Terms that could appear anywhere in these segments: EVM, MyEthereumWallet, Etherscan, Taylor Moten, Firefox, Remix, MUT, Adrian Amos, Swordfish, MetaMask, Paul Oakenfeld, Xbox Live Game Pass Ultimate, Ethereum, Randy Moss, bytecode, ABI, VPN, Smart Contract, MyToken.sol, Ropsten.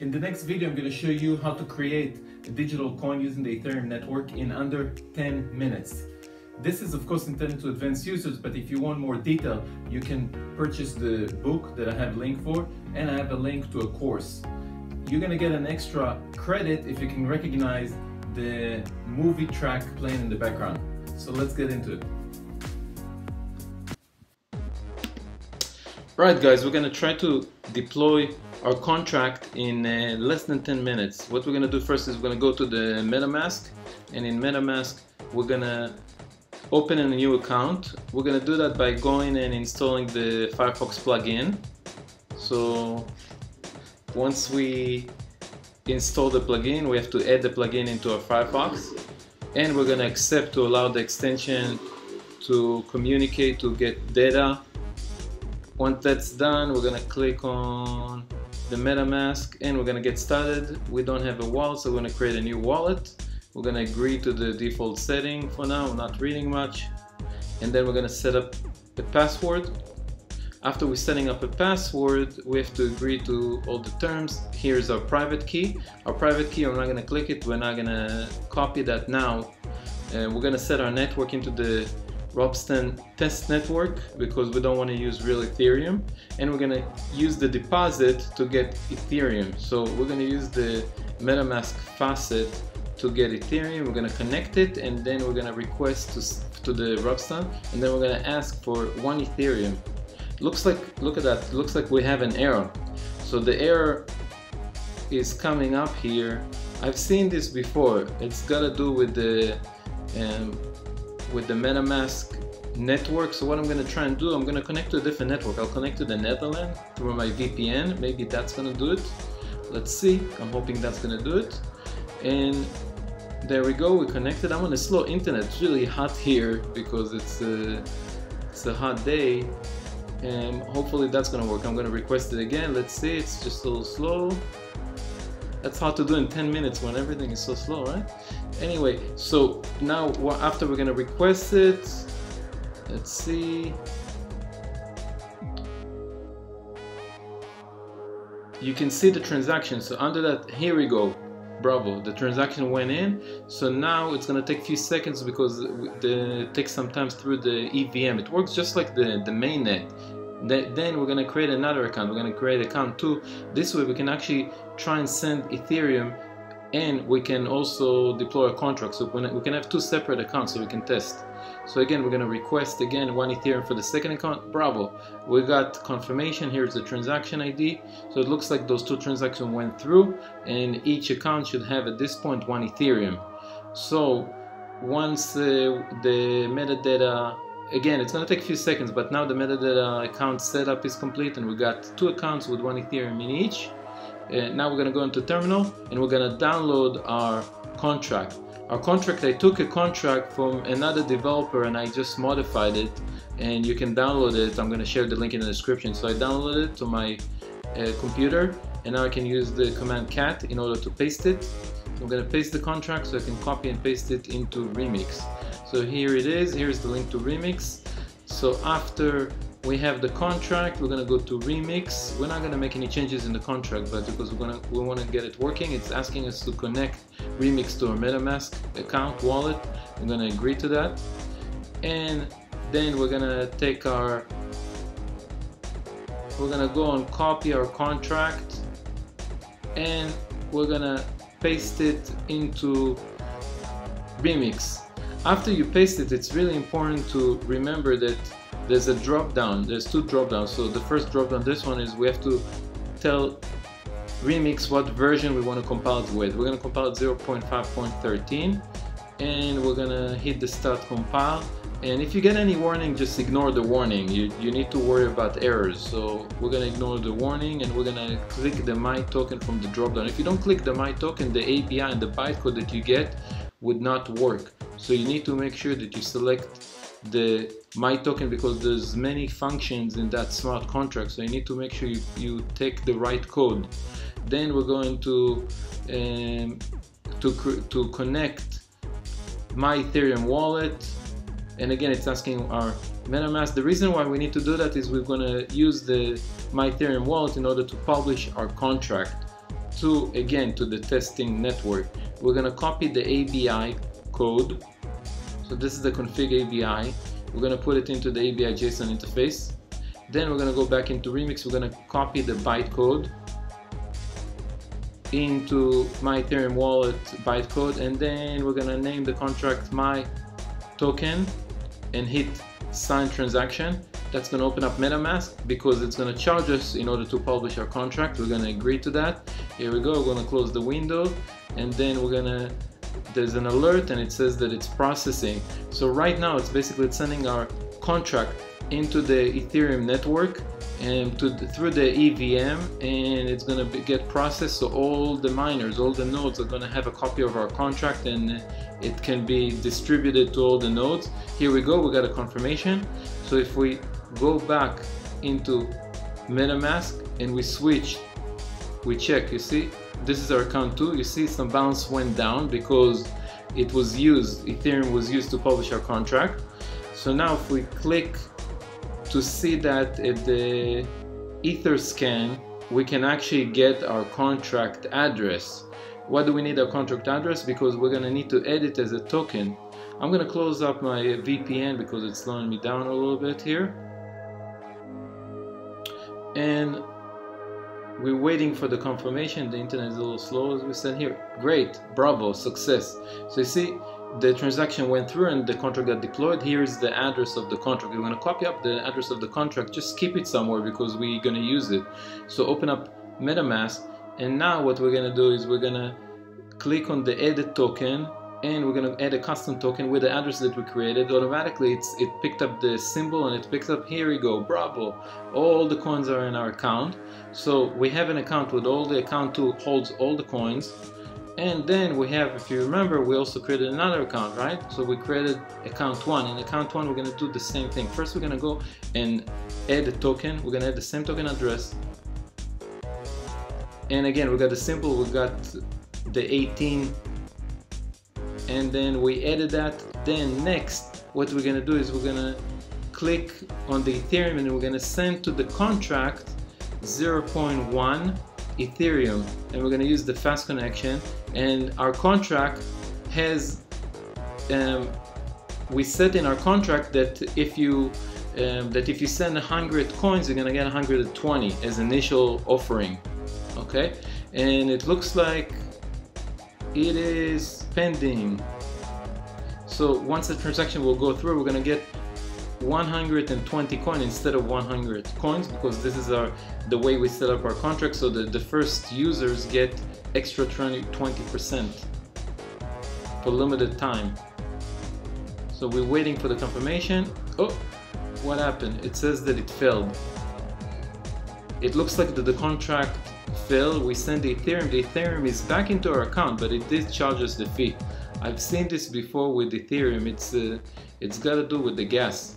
In the next video, I'm going to show you how to create a digital coin using the Ethereum network in under 10 minutes. This is of course intended to advanced users, but if you want more detail, you can purchase the book that I have a link for, and I have a link to a course. You're going to get an extra credit if you can recognize the movie track playing in the background. So let's get into it. Right guys, we're going to try to deploy our contract in less than 10 minutes. What we're going to do first is we're going to go to the MetaMask, and in MetaMask we're going to open a new account. We're going to do that by going and installing the Firefox plugin. So once we install the plugin, we have to add the plugin into our Firefox, and we're going to accept to allow the extension to communicate, to get data. Once that's done, we're going to click on the MetaMask and we're going to get started. We don't have a wallet, so we're going to create a new wallet. We're going to agree to the default setting for now, I'm not reading much. And then we're going to set up a password. After we're setting up a password, we have to agree to all the terms. Here's our private key. Our private key, I'm not going to click it, we're not going to copy that now. We're going to set our network into the Ropsten test network because we don't want to use real Ethereum. And we're going to use the deposit to get Ethereum. So we're going to use the MetaMask facet to get Ethereum. We're going to connect it, and then we're going to request to the Ropsten, and then we're going to ask for 1 Ethereum. Looks like, look at that, looks like we have an error. So the error is coming up here. I've seen this before. It's got to do with the MetaMask network. So what I'm going to try and do, I'm going to connect to a different network. I'll connect to the Netherlands through my VPN. Maybe that's going to do it. Let's see. I'm hoping that's going to do it. And there we go, we connected. I'm on a slow internet. It's really hot here because it's a hot day. And hopefully that's going to work. I'm going to request it again. Let's see, it's just a little slow. That's hard to do in 10 minutes when everything is so slow, right? Anyway, so now after we're going to request it, let's see. You can see the transaction. So under that, here we go. Bravo, the transaction went in. So now it's going to take a few seconds because it takes sometimes through the EVM. It works just like the mainnet. Then we're going to create another account. We're going to create account 2. This way we can actually try and send Ethereum, and we can also deploy a contract. So we can have 2 separate accounts so we can test. So again, we're going to request again 1 Ethereum for the second account. Bravo, we got confirmation. Here's the transaction ID. So it looks like those 2 transactions went through, and each account should have at this point 1 Ethereum. So once the metadata, again, it's going to take a few seconds, but now the metadata account setup is complete, and we got 2 accounts with 1 Ethereum in each. Now we're going to go into terminal and we're going to download our contract. Our contract, I took a contract from another developer and I just modified it, and you can download it. I'm going to share the link in the description. So I downloaded it to my computer, and now I can use the command cat in order to paste it. I'm going to paste the contract so I can copy and paste it into Remix. So here it is. Here's the link to Remix. So after we have the contract, we're going to go to Remix. We're not going to make any changes in the contract, but because we want to get it working, it's asking us to connect Remix to our MetaMask account wallet. We're going to agree to that, and then we're going to take our, we're going to go and copy our contract, and we're going to paste it into Remix. After you paste it, it's really important to remember that there's a drop down, there's 2 drop downs. So the first drop down, this one, is we have to tell Remix what version we want to compile it with. We're going to compile 0.5.13, and we're going to hit the start compile. And if you get any warning, just ignore the warning. You need to worry about errors. So we're going to ignore the warning, and we're going to click the My Token from the drop down. If you don't click the My Token, the API and the bytecode that you get would not work. So you need to make sure that you select the My Token because there's many functions in that smart contract, so you need to make sure you take the right code. Then we're going to connect My Ethereum wallet, and again it's asking our MetaMask. The reason why we need to do that is we're going to use the My Ethereum wallet in order to publish our contract. again to the testing network. We're going to copy the ABI code. So this is the config ABI. We're going to put it into the ABI JSON interface. Then we're going to go back into Remix. We're going to copy the bytecode into MyEthereumWallet bytecode, and then we're going to name the contract MyToken and hit sign transaction. That's going to open up MetaMask because it's going to charge us in order to publish our contract. We're going to agree to that. Here we go. We're going to close the window, and then we're going to, there's an alert and it says that it's processing. So right now it's basically sending our contract into the Ethereum network and through the EVM, and it's going to get processed. So all the miners, all the nodes are going to have a copy of our contract, and it can be distributed to all the nodes. Here we go, we got a confirmation. So if we go back into MetaMask and we switch, we check, you see this is our account too. You see some balance went down because it was used, Ethereum was used to publish our contract. So now if we click to see that at the Etherscan, we can actually get our contract address. Why do we need our contract address? Because we're going to need to edit as a token. I'm going to close up my VPN because it's slowing me down a little bit here. And we're waiting for the confirmation. The internet is a little slow, as we said here. Great, bravo, success. So you see, the transaction went through and the contract got deployed. Here's the address of the contract. We're going to copy up the address of the contract, just keep it somewhere because we're going to use it. So open up MetaMask, and now what we're going to do is we're going to click on the edit token, and we're going to add a custom token with the address that we created. Automatically it picked up the symbol and it picked up, here we go, bravo, all the coins are in our account. So we have an account with all the account too holds all the coins. And then we have, if you remember, we also created another account, right? So we created account one. In account one, we're going to do the same thing. First, we're going to go and add a token. We're going to add the same token address. And again, we got the symbol, we got the 18. And then we added that. Then next, what we're going to do is we're going to click on the Ethereum, and we're going to send to the contract 0.1. Ethereum, and we're going to use the fast connection, and our contract has we set in our contract that if you send 100 coins, you're going to get 120 as initial offering, okay? And it looks like it is pending. So once the transaction will go through, we're going to get 120 coin instead of 100 coins, because this is the way we set up our contract, so that the first users get extra 20% for limited time. So we're waiting for the confirmation. Oh, what happened? It says that it failed. It looks like that the contract failed. We send the Ethereum. The Ethereum is back into our account, but it did charge us the fee. I've seen this before with Ethereum. It's got to do with the gas.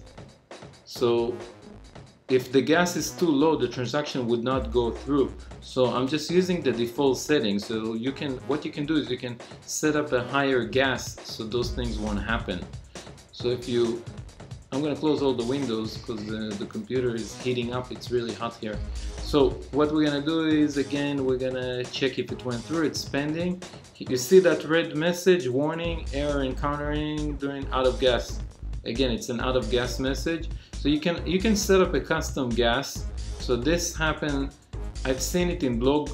So if the gas is too low, the transaction would not go through. So I'm just using the default setting. So you can, what you can do is you can set up a higher gas so those things won't happen. So if you, I'm going to close all the windows because the computer is heating up. It's really hot here. So what we're going to do is, again, we're going to check if it went through. It's pending. You see that red message, warning, error encountering during out of gas. Again, it's an out of gas message. So you can set up a custom gas. So this happened, I've seen it in blog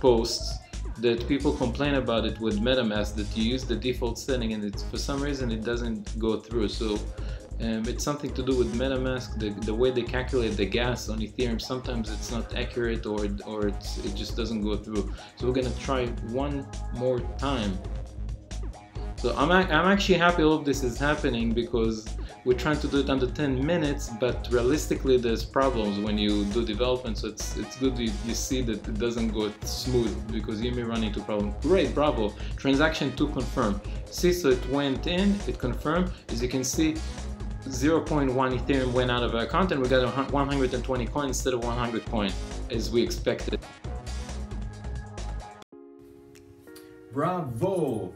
posts that people complain about it with MetaMask, that you use the default setting and it's, for some reason it doesn't go through. So it's something to do with MetaMask, the way they calculate the gas on Ethereum. Sometimes it's not accurate, or it just doesn't go through. So we're going to try one more time. So I'm actually happy all of this is happening because we're trying to do it under 10 minutes, but realistically there's problems when you do development, so it's good you see that it doesn't go smooth because you may run into problems. Great, bravo, transaction to confirm. See, so it went in, it confirmed, as you can see, 0.1 Ethereum went out of our account and we got 120 coins instead of 100 coin as we expected. Bravo!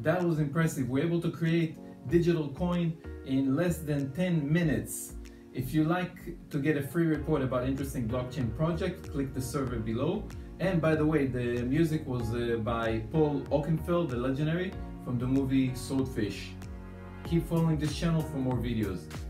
That was impressive. We're able to create digital coin in less than 10 minutes. If you like to get a free report about interesting blockchain project, click the server below. And by the way, the music was by Paul Oakenfeld, the legendary, from the movie Swordfish. Keep following this channel for more videos.